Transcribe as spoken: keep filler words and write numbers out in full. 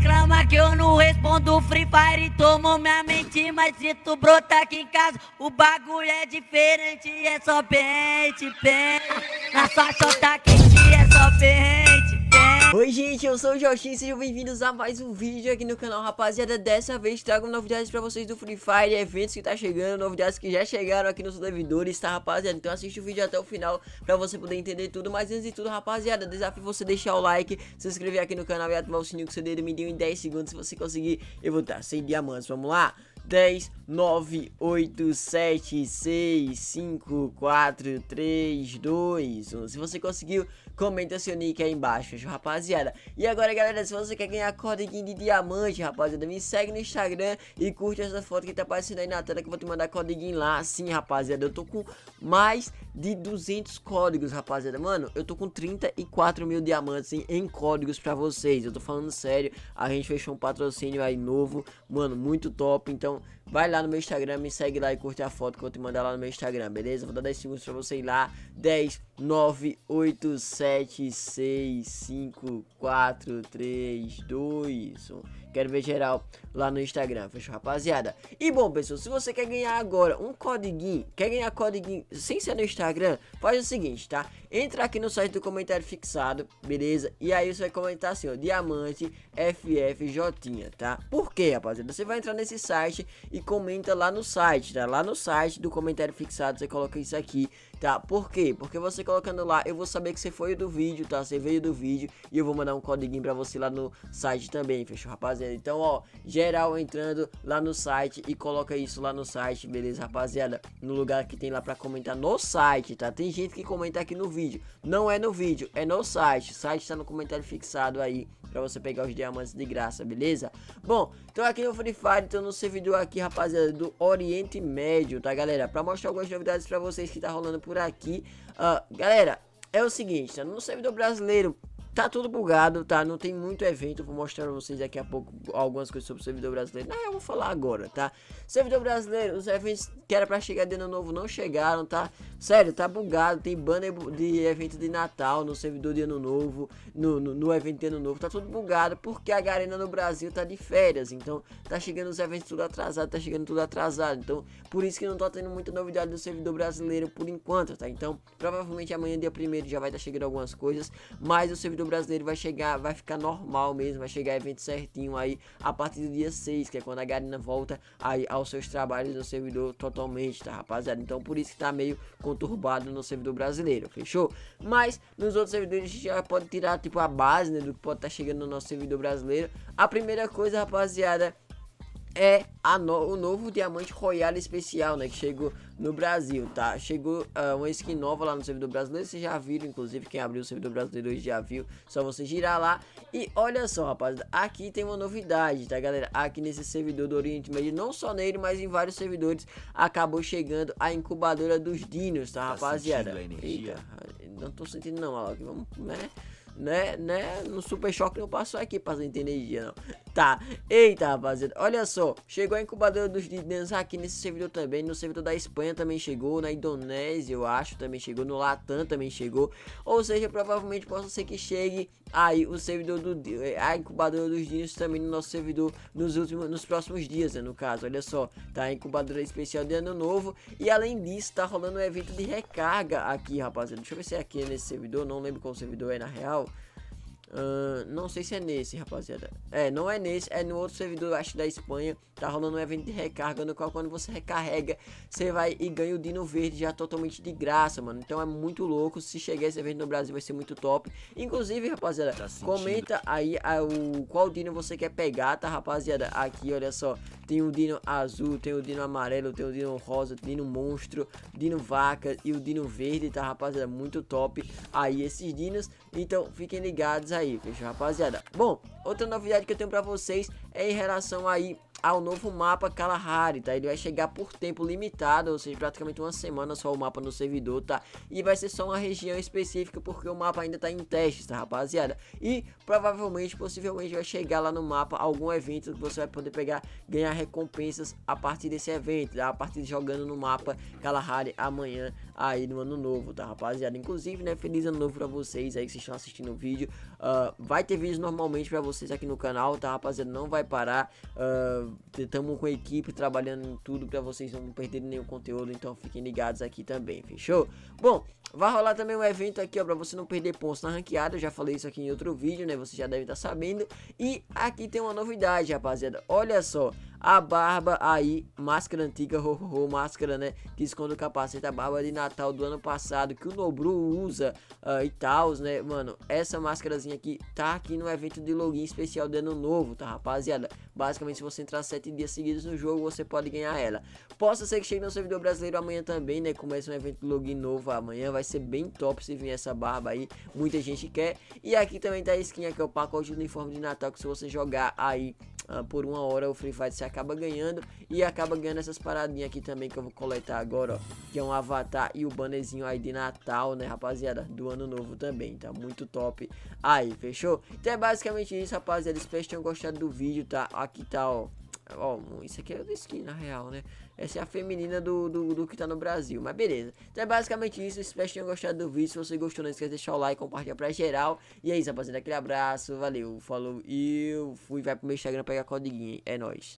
reclama que eu não respondo. Free Fire tomou minha mente, mas se tu brotar aqui em casa, o bagulho é diferente. É só pente, pente. Na sua chota quente é só pente, pente. Oi gente, eu sou o Jotinha e sejam bem-vindos a mais um vídeo aqui no canal, rapaziada. Dessa vez trago novidades pra vocês do Free Fire, eventos que tá chegando, novidades que já chegaram aqui nos servidores, tá rapaziada? Então assiste o vídeo até o final pra você poder entender tudo. Mas antes de tudo, rapaziada, desafio você deixar o like, se inscrever aqui no canal e ativar o sininho que seu dedo me deu em dez segundos. Se você conseguir, eu vou estar sem diamantes, vamos lá? dez, nove, oito, sete, seis, cinco, quatro, três, dois, um. Se você conseguiu, comenta seu nick aí embaixo, fechou, rapaziada? E agora, galera, se você quer ganhar codiguinho de diamante, rapaziada, me segue no Instagram e curte essa foto que tá aparecendo aí na tela, que eu vou te mandar codiguinho lá. Sim, rapaziada, eu tô com mais de duzentos códigos, rapaziada. Mano, eu tô com trinta e quatro mil diamantes em, em códigos pra vocês. Eu tô falando sério, a gente fechou um patrocínio aí novo, mano, muito top. Então vai lá no meu Instagram, me segue lá e curte a foto que eu te mandar lá no meu Instagram, beleza? Vou dar dez segundos pra você ir lá. dez, nove, oito, sete, seis, cinco, quatro, três, dois, um. Quero ver geral lá no Instagram, fechou, rapaziada? E bom, pessoal, se você quer ganhar agora um codiguinho, quer ganhar codiguinho sem ser no Instagram, faz o seguinte, tá? Entra aqui no site do comentário fixado, beleza? E aí você vai comentar assim, ó, Diamante F F Jotinha, tá? Por quê, rapaziada? Você vai entrar nesse site e comenta lá no site, tá? Lá no site do comentário fixado você coloca isso aqui, tá? Por quê? Porque você colocando lá, eu vou saber que você foi do vídeo, tá? Você veio do vídeo e eu vou mandar um codiguinho pra você lá no site também, fechou, rapaziada? Então, ó, geral entrando lá no site e coloca isso lá no site, beleza, rapaziada? No lugar que tem lá pra comentar no site, tá? Tem gente que comenta aqui no vídeo, não é no vídeo, é no site. O site tá no comentário fixado aí pra você pegar os diamantes de graça, beleza? Bom, então aqui no Free Fire, então no servidor aqui, rapaziada, do Oriente Médio, tá, galera? Pra mostrar algumas novidades pra vocês que tá rolando por aqui. uh, Galera, é o seguinte, tá? No servidor brasileiro tá tudo bugado, tá? Não tem muito evento. Vou mostrar pra vocês daqui a pouco algumas coisas sobre o servidor brasileiro. Não, eu vou falar agora, tá? Servidor brasileiro, os eventos que era pra chegar de ano novo não chegaram, tá? Sério, tá bugado. Tem banner de evento de Natal no servidor de ano novo, no, no, no evento de ano novo. Tá tudo bugado porque a Garena no Brasil tá de férias. Então tá chegando os eventos tudo atrasado, tá chegando tudo atrasado. Então por isso que não tá tendo muita novidade do servidor brasileiro por enquanto, tá? Então provavelmente amanhã, dia primeiro, já vai estar tá chegando algumas coisas. Mas o servidor do brasileiro vai chegar, vai ficar normal mesmo, vai chegar evento certinho aí a partir do dia seis, que é quando a Garena volta aí aos seus trabalhos no servidor totalmente, tá, rapaziada? Então por isso que tá meio conturbado no servidor brasileiro, fechou? Mas nos outros servidores a gente já pode tirar tipo a base, né, do que pode estar tá chegando no nosso servidor brasileiro. A primeira coisa, rapaziada, é a no o novo Diamante Royale especial, né, que chegou no Brasil, tá? Chegou uh, uma skin nova lá no servidor brasileiro, vocês já viram, inclusive quem abriu o servidor brasileiro hoje já viu, só você girar lá. E olha só, rapaziada, aqui tem uma novidade, tá, galera? Aqui nesse servidor do Oriente Médio, não só nele, mas em vários servidores, acabou chegando a incubadora dos dinos, tá, rapaziada? Eita, não tô sentindo não, Alok, vamos, né? Né, né, no super choque não passou aqui pra gente energia, não. Tá, eita, rapaziada, olha só, chegou a incubadora dos dinos aqui nesse servidor também. No servidor da Espanha também chegou, na Indonésia eu acho, também chegou, no Latam também chegou. Ou seja, provavelmente possa ser que chegue aí o servidor do, a incubadora dos dinos também no nosso servidor nos, últimos, nos próximos dias, né, no caso, olha só. Tá, a incubadora especial de ano novo. E além disso, tá rolando um evento de recarga aqui, rapaziada. Deixa eu ver se é aqui nesse servidor, não lembro qual servidor é na real. Uh, não sei se é nesse, rapaziada. É, não é nesse, é no outro servidor, acho, da Espanha. Tá rolando um evento de recarga no qual, quando você recarrega, você vai e ganha o dino verde já totalmente de graça, mano. Então é muito louco. Se chegar esse evento no Brasil vai ser muito top. Inclusive, rapaziada, tá comenta aí a, o, qual dino você quer pegar, tá, rapaziada? Aqui, olha só, tem o dino azul, tem o dino amarelo, tem o dino rosa, dino monstro, dino vaca e o dino verde, tá, rapaziada? Muito top aí esses dinos. Então fiquem ligados aí, fechou, rapaziada? Bom, outra novidade que eu tenho pra vocês é em relação aí ao novo mapa Kalahari, tá? Ele vai chegar por tempo limitado, ou seja, praticamente uma semana só o mapa no servidor, tá? E vai ser só uma região específica, porque o mapa ainda tá em testes, tá, rapaziada? E provavelmente, possivelmente, vai chegar lá no mapa algum evento que você vai poder pegar, ganhar recompensas a partir desse evento, tá? A partir de jogando no mapa Kalahari amanhã, aí no ano novo, tá, rapaziada? Inclusive, né, feliz ano novo pra vocês aí que vocês estão assistindo o vídeo. Uh, vai ter vídeos normalmente pra vocês aqui no canal, tá, rapaziada? Não vai parar. Uh, Estamos com a equipe trabalhando em tudo pra vocês não perderem nenhum conteúdo, então fiquem ligados aqui também, fechou? Bom, vai rolar também um evento aqui, ó, pra você não perder pontos na ranqueada. Eu já falei isso aqui em outro vídeo, né? Você já deve estar sabendo. E aqui tem uma novidade, rapaziada. Olha só, a barba aí, máscara antiga, ho, ho, ho, máscara, né? Que esconde o capacete, a barba de Natal do ano passado, que o Nobru usa uh, e tal, né? Mano, essa máscarazinha aqui tá aqui no evento de login especial do ano novo, tá, rapaziada? Basicamente, se você entrar sete dias seguidos no jogo, você pode ganhar ela. Possa ser que chegue no servidor brasileiro amanhã também, né? Começa um evento de login novo amanhã, vai vai ser bem top se vir essa barba aí, muita gente quer. E aqui também tá a skin aqui, ó, o pacote de uniforme de Natal, que se você jogar aí uh, por uma hora o Free Fire, você acaba ganhando. E acaba ganhando essas paradinhas aqui também que eu vou coletar agora, ó, que é um avatar e o bannerzinho aí de Natal, né, rapaziada, do ano novo também, tá muito top aí, fechou? Então é basicamente isso, rapaziada, espero que tenham gostado do vídeo, tá? Aqui tá, ó, ó, isso aqui é do skin na real, né? Essa é a feminina do, do, do que tá no Brasil, mas beleza. Então é basicamente isso, espero que tenham gostado do vídeo. Se você gostou, não esquece de deixar o like, compartilhar pra geral. E é isso, rapaziada, aquele abraço, valeu, falou. E eu fui, vai pro meu Instagram pegar codiguinho, é nóis.